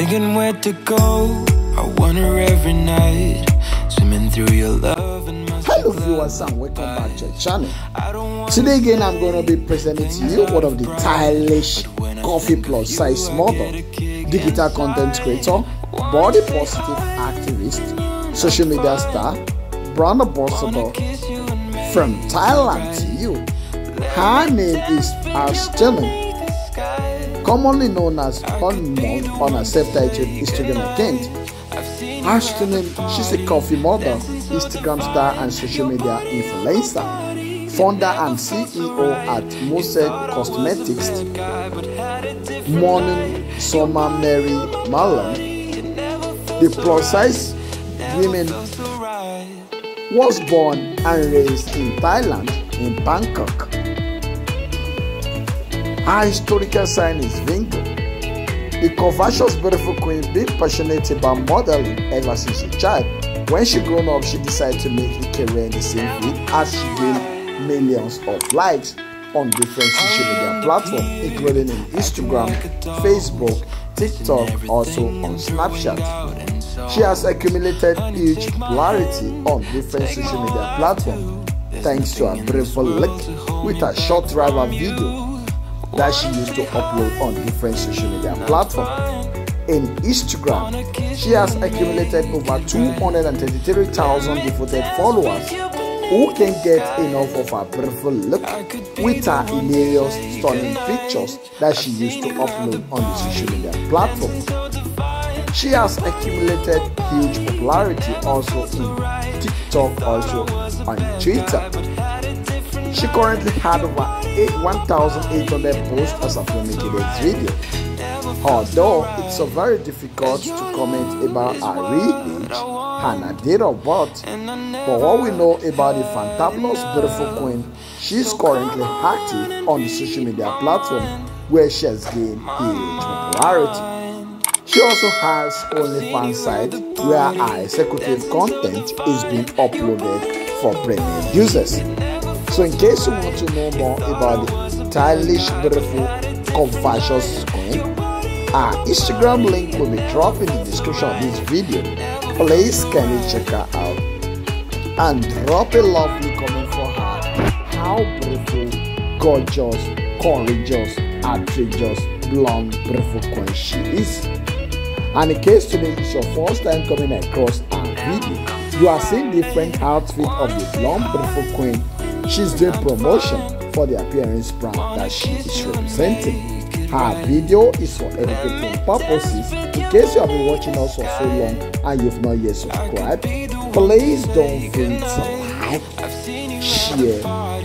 Thinking where to go, I wonder every night. Swimming through your love and my hello viewers and welcome back to the channel. Today again I'm going to be presenting to you one of the stylish coffee plus size model, digital content creator, body positive activist, social media star, brand ambassador from Thailand to you. Her name is Aormtain, commonly known as Honeymoon on her self-titled Instagram account. Aormtain, she's a coffee model, Instagram star and social media influencer, founder and CEO at Mose Cosmetics, Morning Summer Mary Malone. The plus-size woman was born and raised in Thailand, in Bangkok. Her historical sign is Virgo. The curvaceous beautiful queen been passionate about modeling ever since a child. When she grew up, she decided to make a career in the same field as she gained millions of likes on different social media platforms, including in Instagram, Facebook, TikTok, also on Snapchat. She has accumulated huge popularity on different social media platforms thanks to her brave look with her short driver video that she used to upload on different social media platforms. In Instagram, she has accumulated over 233,000 devoted followers who can get enough of her beautiful look with her hilarious, stunning pictures that she used to upload on the social media platform. She has accumulated huge popularity also in TikTok, also on Twitter. She currently had over 1,800 posts as of today's video. Although it's so very difficult to comment about her real age and her date of birth, but what we know about the fantabulous beautiful queen, she's currently active on the social media platform where she has gained huge popularity. She also has OnlyFans site where her executive content is being uploaded for premium users. So in case you want to know more about the stylish, beautiful, curvaceous queen, our Instagram link will be dropped in the description of this video. Please kindly check her out and drop a lovely comment for her. How beautiful, gorgeous, courageous, outrageous, blonde, beautiful queen she is. And in case today is your first time coming across our video, you are seeing different outfits of the blonde, beautiful queen. She's doing promotion for the appearance brand that she is representing. Her video is for educational purposes. In case you have been watching us for so long and you've not yet subscribed, please don't forget to like, share,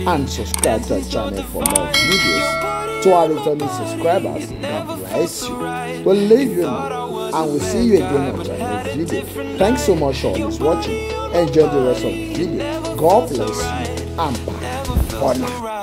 and subscribe to our channel for more videos. To our returning subscribers, God bless you. We'll leave you now and we'll see you again on our next video. Thanks so much for always watching. Enjoy the rest of the video. God bless you. I'm back.